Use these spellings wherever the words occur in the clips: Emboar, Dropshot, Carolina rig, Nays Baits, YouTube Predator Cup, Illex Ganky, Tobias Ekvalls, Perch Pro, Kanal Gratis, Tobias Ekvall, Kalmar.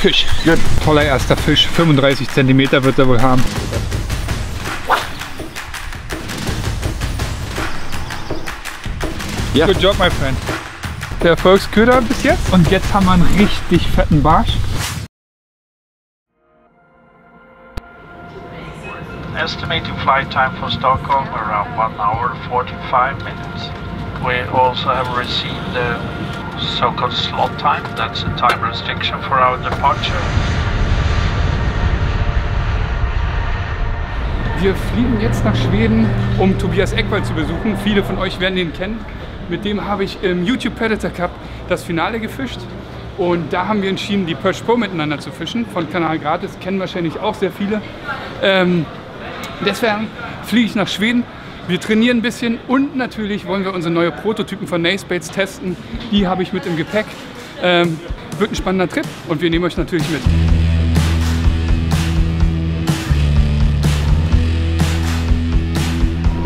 Fisch. Ein toller erster Fisch. 35 cm wird er wohl haben. Ja. Good job, my friend. Der Erfolgsköder bis jetzt. Und jetzt haben wir einen richtig fetten Barsch. Estimated flight time for Stockholm around 1 hour 45 minutes. We also have received the so-called slot time. That's a time restriction for our departure. Wir fliegen jetzt nach Schweden, um Tobias Ekvalls zu besuchen. Viele von euch werden ihn kennen. Mit dem habe ich im YouTube Predator Cup das Finale gefischt. Und da haben wir entschieden, die Perch Pro miteinander zu fischen. Von Kanal Gratis kennen wahrscheinlich auch sehr viele. Deswegen fliege ich nach Schweden. Wir trainieren ein bisschen und natürlich wollen wir unsere neuen Prototypen von Nays Baits testen. Die habe ich mit im Gepäck. Wird ein spannender Trip und wir nehmen euch natürlich mit.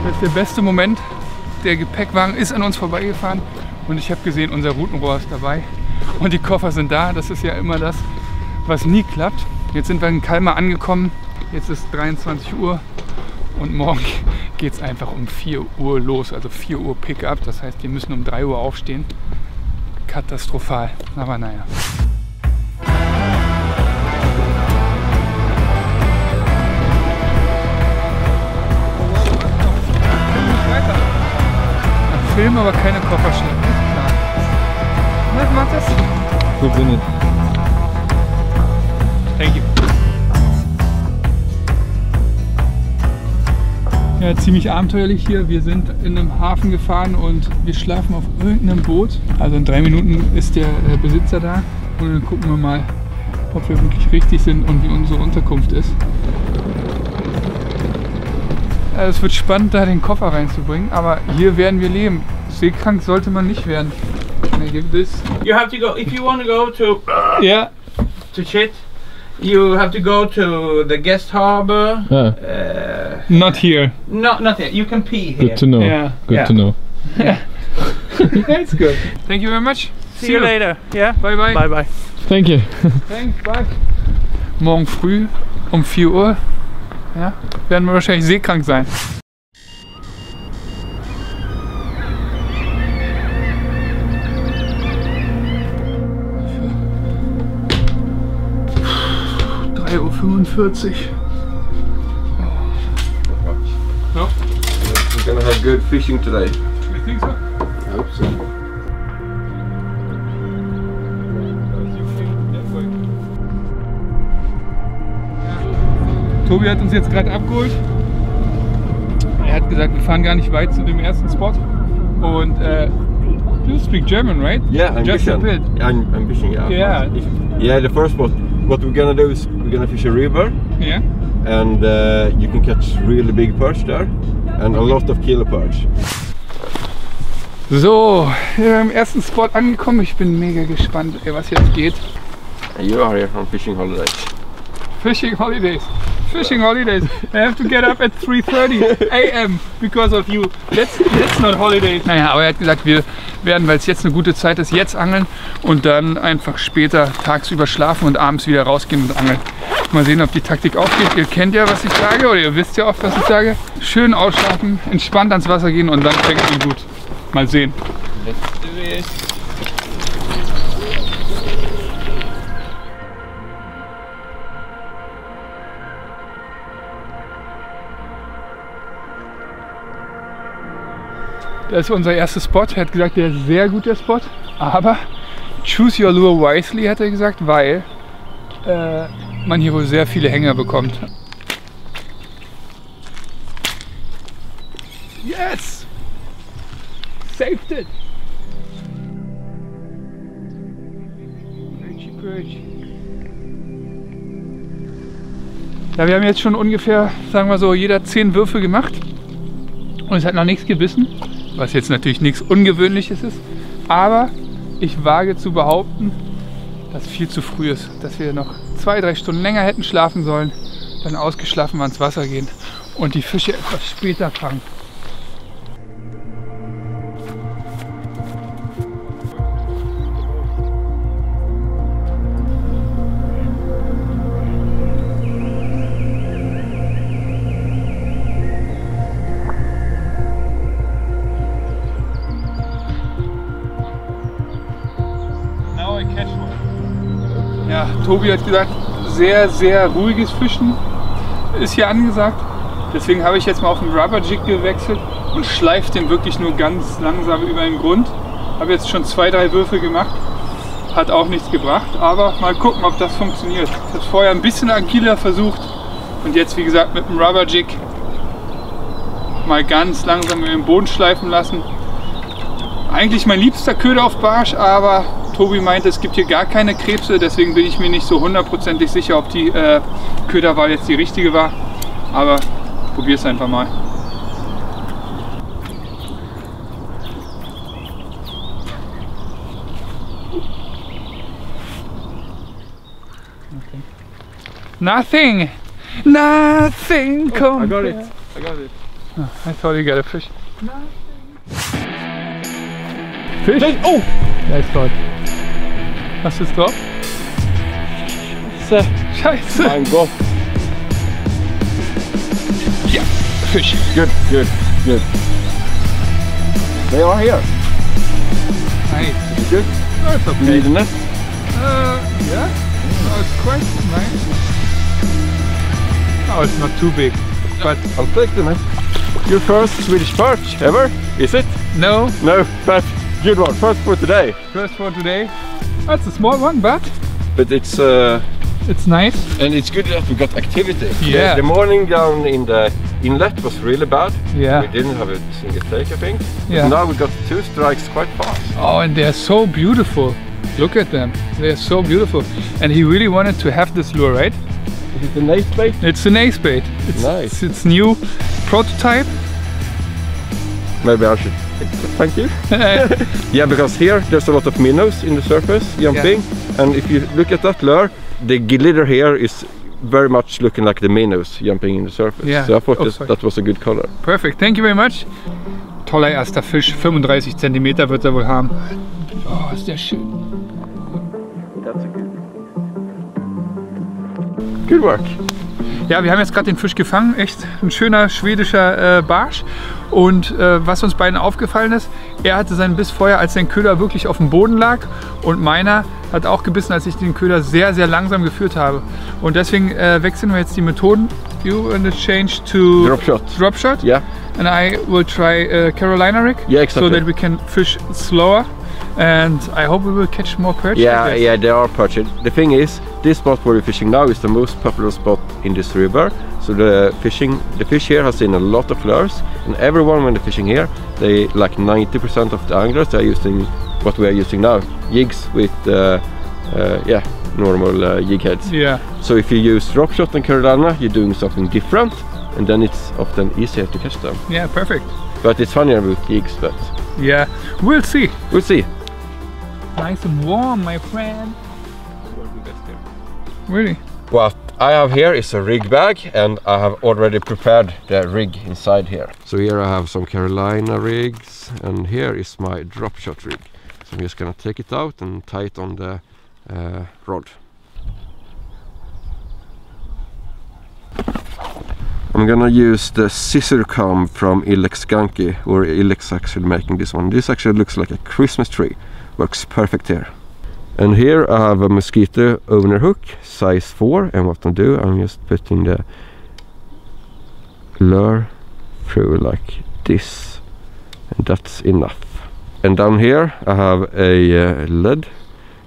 Das ist der beste Moment. Der Gepäckwagen ist an uns vorbeigefahren und ich habe gesehen, unser Routenrohr ist dabei und die Koffer sind da. Das ist ja immer das, was nie klappt. Jetzt sind wir in Kalmar angekommen. Jetzt ist 23 Uhr und morgen geht es einfach um 4 Uhr los, also 4 Uhr Pickup. Das heißt, wir müssen um 3 Uhr aufstehen. Katastrophal, aber naja. Ich filme aber keine Kofferschnitte. Was macht das? Gut, bin ich. Thank you. Ja, ziemlich abenteuerlich hier. Wir sind in einem Hafen gefahren und wir schlafen auf irgendeinem Boot. Also in 3 Minuten ist der Besitzer da und dann gucken wir mal, ob wir wirklich richtig sind und wie unsere Unterkunft ist. Ja, es wird spannend, da den Koffer reinzubringen, aber hier werden wir leben. Seekrank sollte man nicht werden. Can I give this? You have to go, if you want to go to, yeah. To shit, you have to go to the guest harbor. Not here. No, not here. You can pee here. Good to know. Yeah. Good to know. Yeah. That's good. Thank you very much. See you later. Yeah. Bye bye. Bye bye. Thank you. Thanks. Bye. Morgen früh um 4 Uhr ja, werden wir wahrscheinlich seekrank sein. Puh, 3:45 Uhr. No? We're gonna have good fishing today. You think so? I hope so. Tobi hat uns jetzt gerade abgeholt. Er hat gesagt, wir fahren gar nicht weit zu dem ersten Spot. Und you speak German, right? Yeah, I'm just a bit. I'm fishing, yeah. Yeah. The first spot. What we're gonna do is we're gonna fish a river. Yeah. And you can catch really big perch there and a lot of killer perch. So, wir sind am ersten Spot angekommen. Ich bin mega gespannt, was jetzt geht. And you are here on fishing holidays. Fishing holidays. Fishing holidays. I have to get up at 3:30 a.m. because of you. That's not holidays. Naja, aber er hat gesagt, wir werden, weil es jetzt eine gute Zeit ist, jetzt angeln und dann einfach später tagsüber schlafen und abends wieder rausgehen und angeln. Mal sehen, ob die Taktik aufgeht. Ihr kennt ja, was ich sage, oder ihr wisst ja oft, was ich sage. Schön ausschlafen, entspannt ans Wasser gehen und dann fängt es gut. Mal sehen. Let's do it. Das ist unser erster Spot. Er hat gesagt, der ist sehr gut, der Spot. Aber choose your lure wisely, hat er gesagt, weil man hier wohl sehr viele Hänger bekommt. Yes! Saved it! Ja, wir haben jetzt schon ungefähr, sagen wir so, jeder 10 Würfe gemacht. Und es hat noch nichts gebissen, was jetzt natürlich nichts Ungewöhnliches ist. Aber ich wage zu behaupten, dass viel zu früh ist, dass wir noch 2-3 Stunden länger hätten schlafen sollen, dann ausgeschlafen ans Wasser gehen und die Fische etwas später fangen. Ja, Tobi hat gesagt, sehr, sehr ruhiges Fischen ist hier angesagt. Deswegen habe ich jetzt mal auf den Rubber Jig gewechselt und schleife den wirklich nur ganz langsam über den Grund. Habe jetzt schon 2, 3 Würfe gemacht. Hat auch nichts gebracht, aber mal gucken, ob das funktioniert. Ich habe vorher ein bisschen agiler versucht und jetzt, wie gesagt, mit dem Rubber Jig mal ganz langsam über den Boden schleifen lassen. Eigentlich mein liebster Köder auf Barsch, aber Tobi meinte, es gibt hier gar keine Krebse, deswegen bin ich mir nicht so hundertprozentig sicher, ob die Köderwahl jetzt die richtige war. Aber probier es einfach mal. Nothing! Nothing compared! I got it! I got it! Oh, I thought you got a fish. Nothing! Fisch? Oh! Der ist dort. Hast du es drauf? Scheiße! Scheiße! Mein Gott! Ja, Fisch! Gut, gut, gut! They are here! Nice! Is it good? No, it's okay. You need a net? Yeah? No, it's quite nice. Oh, it's not too big. But I'll take the net. Your first Swedish perch ever, is it? No. No, but good one. First for today. First for today. That's a small one, but it's nice. And it's good that we got activity. Yeah. The morning down in the inlet was really bad. Yeah. We didn't have a single take, I think. Yeah. But now we got 2 strikes quite fast. Oh, and they're so beautiful. Look at them. They're so beautiful. And he really wanted to have this lure, right? Is it the Nays bait? It's the Nays bait. It's nice. It's new prototype. Maybe I should. Thank you. Yeah, because here there's a lot of minnows in the surface jumping, yeah. And if you look at that lure, the glitter here is very much looking like the minnows jumping in the surface. Yeah. So I thought that was a good color. Perfect. Thank you very much. Toller erster Fisch, 35 cm wird er wohl haben. Oh, ist der schön. That's a good. Good work. Ja, wir haben jetzt gerade den Fisch gefangen, echt ein schöner schwedischer Barsch. Und was uns beiden aufgefallen ist, er hatte seinen Biss vorher, als sein Köder wirklich auf dem Boden lag. Und meiner hat auch gebissen, als ich den Köder sehr, sehr langsam geführt habe. Und deswegen wechseln wir jetzt die Methoden. You want to change to Dropshot. Dropshot. Yeah. And I will try Carolina rig. Yeah, exactly. So that we can fish slower. And I hope we will catch more perch. Yeah, yeah, there are perch. The thing is, this spot where we're fishing now is the most popular spot in this river. So the fish here has seen a lot of lures, and everyone when they're fishing here, they like 90% of the anglers they are using what we are using now, jigs with yeah, normal jig heads. Yeah. So if you use dropshot and Carolina, you're doing something different, and then it's often easier to catch them. Yeah, perfect. But it's funnier with jigs, but yeah, we'll see. We'll see. Nice and warm, my friend. Really? What I have here is a rig bag, and I have already prepared the rig inside here. So here I have some Carolina rigs, and here is my drop shot rig. So I'm just gonna take it out and tie it on the rod. I'm gonna use the scissor comb from Illex Ganky, or Illex actually making this one. This actually looks like a Christmas tree. Works perfect here. And here I have a mosquito owner hook, size 4, and what I do, I'm just putting the lure through like this, and that's enough. And down here I have a lead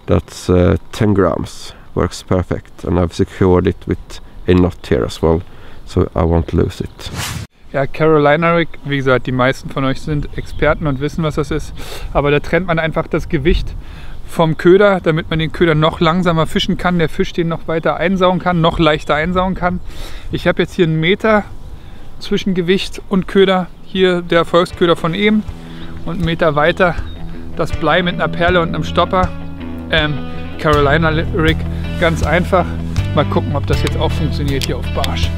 that's 10 grams, works perfect, and I've secured it with a knot here as well, so I won't lose it. Ja, Carolina Rig, wie gesagt, die meisten von euch sind Experten und wissen, was das ist, aber da trennt man einfach das Gewicht vom Köder, damit man den Köder noch langsamer fischen kann, der Fisch den noch weiter einsaugen kann, noch leichter einsaugen kann. Ich habe jetzt hier 1 Meter zwischen Gewicht und Köder, hier der Erfolgsköder von eben und 1 Meter weiter das Blei mit einer Perle und einem Stopper. Carolina Rig, ganz einfach. Mal gucken, ob das jetzt auch funktioniert hier auf Barsch.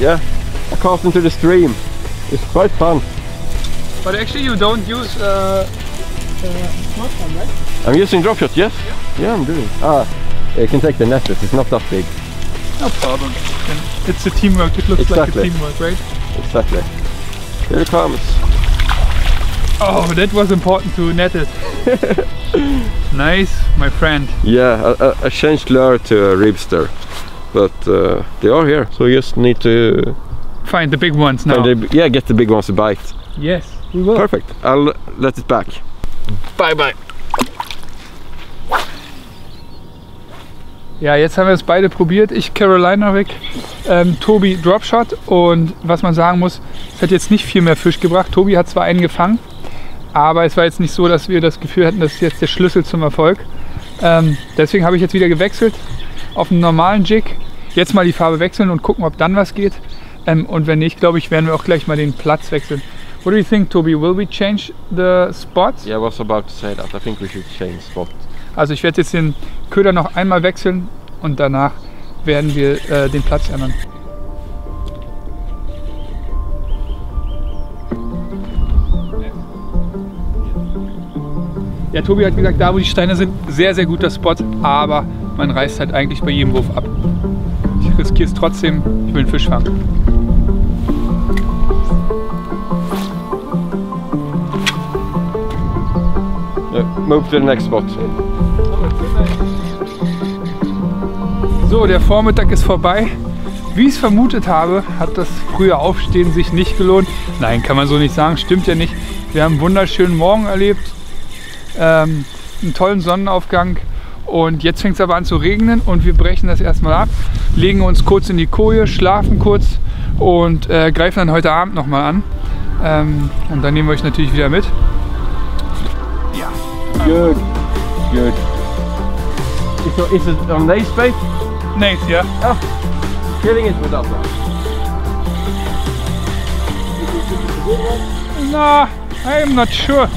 Yeah, I cast into the stream. It's quite fun. But actually you don't use smartphone, right? I'm using dropshot, yes? Yeah, I'm doing. Ah, you can take the net, it's not that big. No problem. And it's a teamwork, it looks exactly like a teamwork, right? Exactly. Here it comes. Oh, that was important to net it. Nice, my friend. Yeah, I changed lure to a ribster, but they are here, so you just need to find the big ones now. Yeah, get the big ones to bite. Yes, we will. Perfect, I'll let it back. Bye bye. Ja, jetzt haben wir es beide probiert. Ich Carolina weg, Tobi Dropshot, und was man sagen muss, es hat jetzt nicht viel mehr Fisch gebracht. Tobi hat zwar einen gefangen, aber es war jetzt nicht so, dass wir das Gefühl hatten, das ist jetzt der Schlüssel zum Erfolg. Deswegen habe ich jetzt wieder gewechselt auf einen normalen Jig. Jetzt mal die Farbe wechseln und gucken, ob dann was geht. Und wenn nicht, glaube ich, werden wir auch gleich mal den Platz wechseln. What do you think, Tobi? Will we change the spot? Yeah, I was about to say that. I think we should change spot. Also ich werde jetzt den Köder noch einmal wechseln und danach werden wir den Platz ändern. Ja, Tobi hat gesagt, da wo die Steine sind, sehr, sehr guter Spot, aber man reißt halt eigentlich bei jedem Wurf ab. Ich riskiere es trotzdem, ich will einen Fisch fangen. Move to the next spot. So, der Vormittag ist vorbei. Wie ich es vermutet habe, hat das frühe Aufstehen sich nicht gelohnt. Nein, kann man so nicht sagen, stimmt ja nicht. Wir haben einen wunderschönen Morgen erlebt, einen tollen Sonnenaufgang, und jetzt fängt es aber an zu regnen und wir brechen das erstmal ab, legen uns kurz in die Koje, schlafen kurz und greifen dann heute Abend nochmal an. Und dann nehmen wir euch natürlich wieder mit. Good, good. Is it on Nays Baits? Nays, yeah. Oh, killing it with that one. Nah, I'm not sure.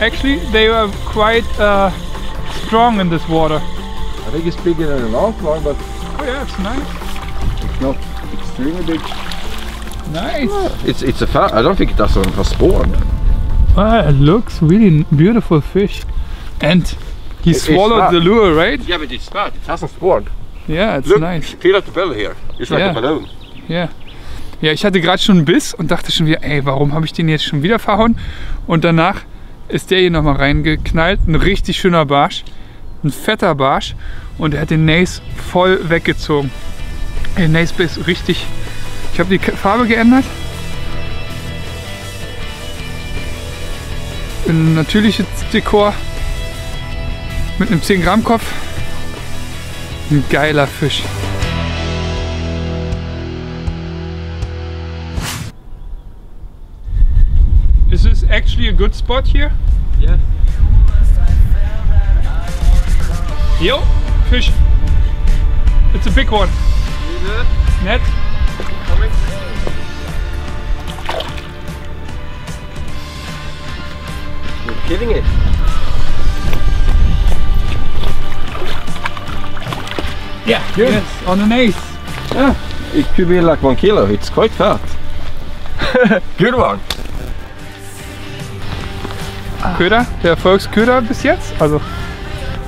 Actually, they were quite strong in this water. I think it's bigger than the last one, but... Oh yeah, it's nice. It's not extremely big. Nice. Yeah. It's a fat, I don't think it does one for spawn. Wow, it looks really beautiful fish, and he swallowed the lure, right? Yeah, but it's fat. It hasn't spawned. Yeah, it's Look, nice. Feel at the belly here. It's like a balloon. Yeah. Ja, ich hatte gerade schon einen Biss und dachte schon wieder, ey, warum habe ich den jetzt schon wieder verhauen? Und danach ist der hier nochmal reingeknallt. Ein richtig schöner Barsch, ein fetter Barsch, und er hat den Nays voll weggezogen. Der Nays Biss richtig. Ich habe die Farbe geändert. Ein natürliches Dekor mit einem 10 Gramm Kopf. Ein geiler Fisch. Is this actually a good spot here? Yes. Yo, fish. It's a big one. Net. Giving it. Yeah, good. Yes, on an ace. Yeah. It could be like 1 kilo, it's quite fat. Good one. Köder, der Erfolgsköder bis jetzt, also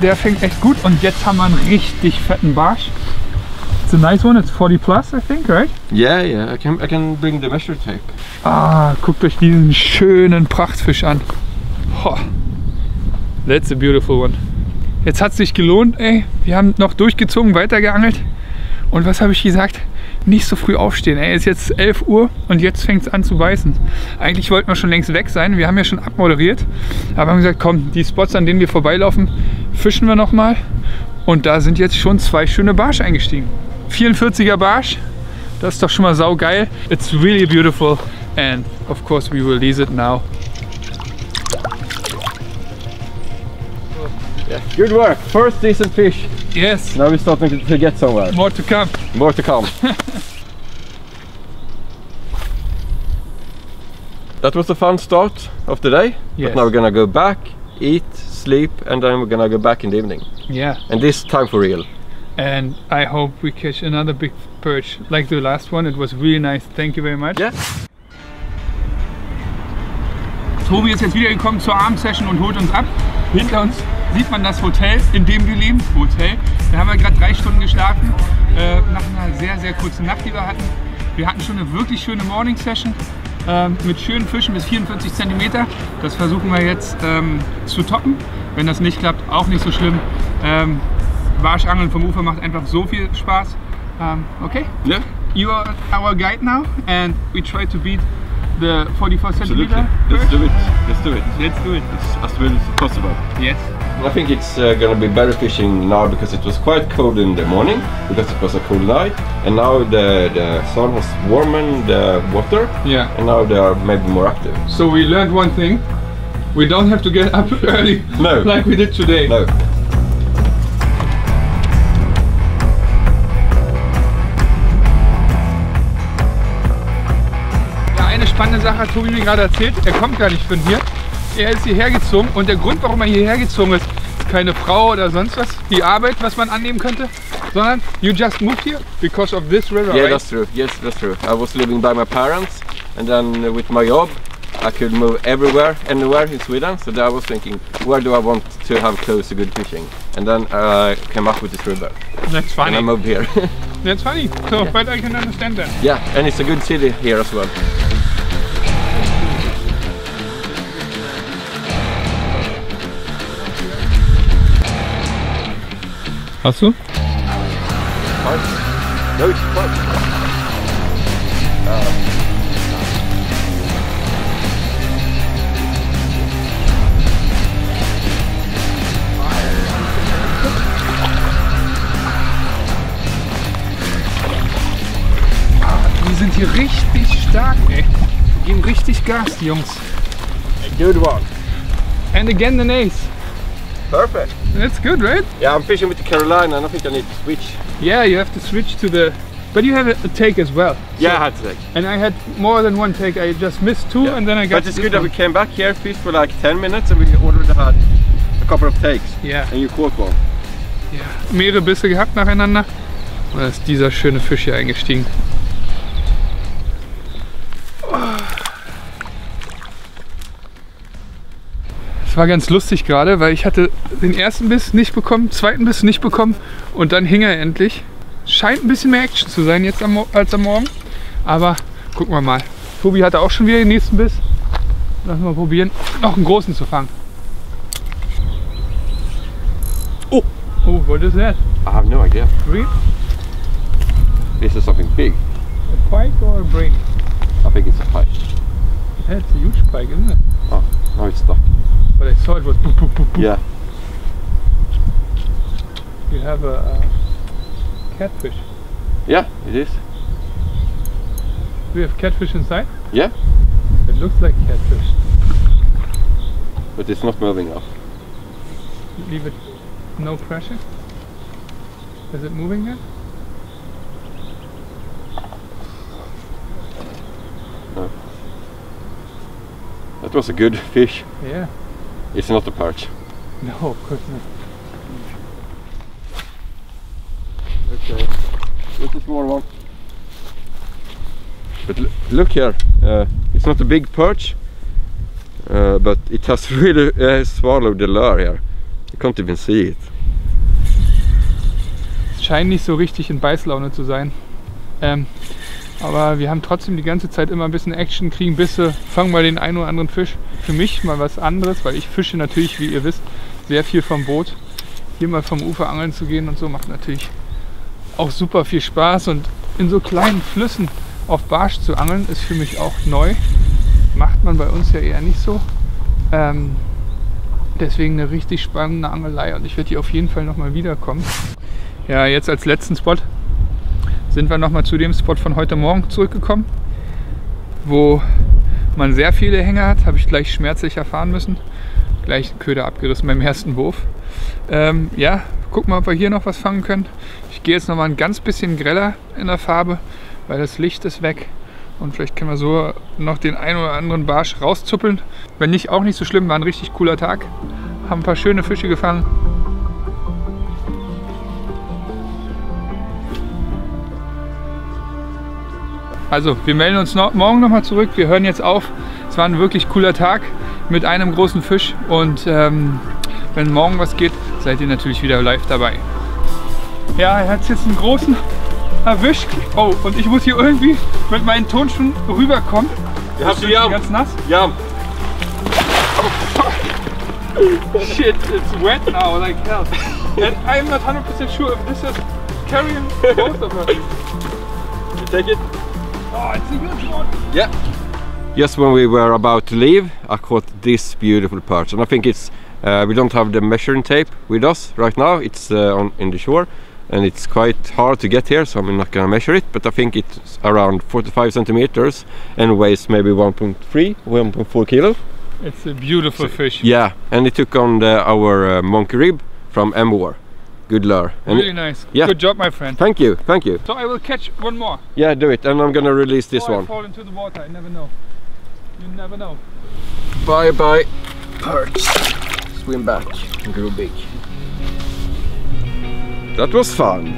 der fängt echt gut, und jetzt haben wir einen richtig fetten Barsch. It's a nice one, it's 40 plus I think, right? Yeah, yeah, I can bring the measure tape. Ah, guckt euch diesen schönen Prachtfisch an. Oh, that's a beautiful one. Jetzt hat es sich gelohnt, ey. Wir haben noch durchgezogen, weitergeangelt. Und was habe ich gesagt? Nicht so früh aufstehen, ey. Es ist jetzt 11 Uhr und jetzt fängt es an zu beißen. Eigentlich wollten wir schon längst weg sein. Wir haben ja schon abmoderiert. Aber haben gesagt, komm, die Spots, an denen wir vorbeilaufen, fischen wir nochmal. Und da sind jetzt schon 2 schöne Barsch eingestiegen. 44er Barsch. Das ist doch schon mal saugeil. It's really beautiful. And of course we release it now. Good work. First decent fish. Yes. Now we're starting to get somewhere. More to come. More to come. That was a fun start of the day. Yes. But now we're gonna go back, eat, sleep, and then we're gonna go back in the evening. Yeah. And this time for real. And I hope we catch another big perch like the last one. It was really nice. Thank you very much. Yeah. Tobi ist jetzt wieder gekommen zur Abendsession und holt uns ab. Hinter uns sieht man das Hotel, in dem wir leben. Hotel Da haben wir gerade 3 Stunden geschlafen, nach einer sehr, sehr kurzen Nacht, die wir hatten. Wir hatten schon eine wirklich schöne Morning Session mit schönen Fischen bis 44 cm. Das versuchen wir jetzt zu toppen. Wenn das nicht klappt, auch nicht so schlimm. Barschangeln vom Ufer macht einfach so viel Spaß. Okay? Yeah. You are our guide now and we try to beat the 44 centimeter. Let's do it. Let's do it. Let's do it. It's as well as possible. Yes. I think it's gonna be better fishing now because it was quite cold in the morning because it was a cold night, and now the sun was warming the water. Yeah. And now they are maybe more active. So we learned one thing: we don't have to get up early. No. Like we did today. No. Eine Sache hat Tobi mir gerade erzählt, er kommt gar nicht von hier. Er ist hierher gezogen und der Grund, warum er hierher gezogen ist, keine Frau oder sonst was, die Arbeit, was man annehmen könnte, sondern you just moved here because of this river, yeah, right? That's true. Yes, that's true. I was living by my parents and then with my job I could move everywhere, anywhere in Sweden. So I was thinking, where do I want to have close to good fishing? And then I came up with this river. That's funny. And I moved here. That's funny. So, yeah. But I can understand that. Yeah, and it's a good city here as well. Hast du? Die sind hier richtig stark, ey. Die geben richtig Gas, die Jungs. A good one. And again the Nays. Perfect. That's good, right? Yeah, I'm fishing with the Carolina and I think I need to switch. Yeah, you have to switch to the... But you had a take as well. Yeah, so, I had a take. And I had more than one take. I just missed two, yeah. And then I got... But it's good one. That we came back here, fished for like 10 minutes and we already had a couple of takes. Yeah. And you caught one. Yeah. Mehrere Bisse gehabt nacheinander. Und da ist dieser schöne Fisch hier eingestiegen. Es war ganz lustig gerade, weil ich hatte den ersten Biss nicht bekommen, zweiten Biss nicht bekommen und dann hing er endlich. Scheint ein bisschen mehr Action zu sein jetzt als am Morgen, aber gucken wir mal. Tobi hatte auch schon wieder den nächsten Biss. Lassen wir mal probieren, noch einen großen zu fangen. Oh! Oh, what is that? I have no idea. Reed? This is something big. A pike or a bream? I think it's a pike. Yeah, it's a huge pike, isn't it? Oh, now it's stuck. But I saw it was boop, boop, boop, boop. Yeah. You have a catfish. Yeah, it is. Do you have catfish inside? Yeah. It looks like catfish. But it's not moving up. Leave it no pressure. Is it moving yet? No. That was a good fish. Yeah. It's not a perch. No, of course not. Okay, this is more one. But look here, it's not a big perch, but it has really swallowed the lure here. You can't even see it. Es scheint nicht so richtig in Beißlaune zu sein. Aber wir haben trotzdem die ganze Zeit immer ein bisschen Action, kriegen Bisse, fangen mal den einen oder anderen Fisch. Für mich mal was anderes, weil ich fische natürlich, wie ihr wisst, sehr viel vom Boot. Hier mal vom Ufer angeln zu gehen und so macht natürlich auch super viel Spaß. Und in so kleinen Flüssen auf Barsch zu angeln ist für mich auch neu. Macht man bei uns ja eher nicht so. Deswegen eine richtig spannende Angelei und ich werde hier auf jeden Fall nochmal wiederkommen. Ja, jetzt als letzten Spot sind wir nochmal zu dem Spot von heute Morgen zurückgekommen, wo man sehr viele Hänger hat, habe ich gleich schmerzlich erfahren müssen. Gleich einen Köder abgerissen beim ersten Wurf. Ja, gucken wir, ob wir hier noch was fangen können. Ich gehe jetzt nochmal ein ganz bisschen greller in der Farbe, weil das Licht ist weg und vielleicht können wir so noch den einen oder anderen Barsch rauszuppeln. Wenn nicht, auch nicht so schlimm, war ein richtig cooler Tag. Haben ein paar schöne Fische gefangen. Also, wir melden uns morgen nochmal zurück. Wir hören jetzt auf. Es war ein wirklich cooler Tag mit einem großen Fisch. Und wenn morgen was geht, seid ihr natürlich wieder live dabei. Ja, er hat jetzt einen großen erwischt. Oh, und ich muss hier irgendwie mit meinen Tonschuhen rüberkommen. Ja, hast du ja ganz nass? Ja. Oh, shit, it's wet now, like hell. And I'm not 100% sure if this is carrying both of us. You take it? Oh, it's a huge one. Yeah. Just when we were about to leave, I caught this beautiful perch, and I think it's we don't have the measuring tape with us right now. It's in the shore, and it's quite hard to get here, so I'm not gonna measure it. But I think it's around 45 centimeters and weighs maybe 1.3, 1.4 kilo. It's a beautiful fish. Yeah, and it took on our monkey rib from Emboar. Good lure. And really nice. Yeah. Good job, my friend. Thank you, thank you. So I will catch one more. Yeah, do it, and I'm gonna release this one. I fall into the water. I never know. You never know. Bye bye, perch. Swim back and grow big. That was fun.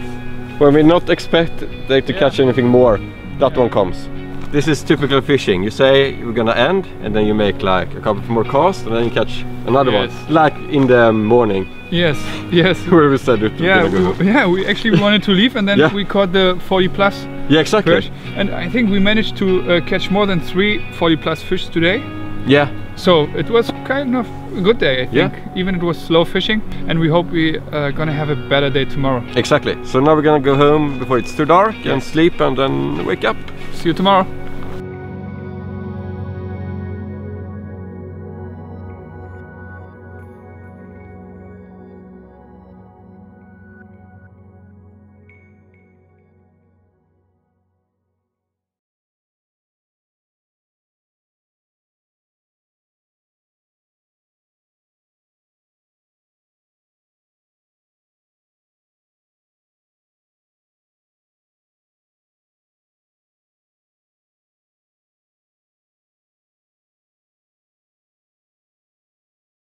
When we not expect to catch anything more, that one comes. This is typical fishing. You say we're gonna end, and then you make like a couple more casts, and then you catch another one, like in the morning. Yes, yes. Where we said it. Yeah, we actually wanted to leave, and then we caught the 40+. Yeah, exactly. Fish. And I think we managed to catch more than 3 40+ fish today. Yeah. So it was kind of a good day, I think. Yeah. Even it was slow fishing, and we hope we are gonna have a better day tomorrow. Exactly. So now we're gonna go home before it's too dark and sleep, and then wake up. See you tomorrow.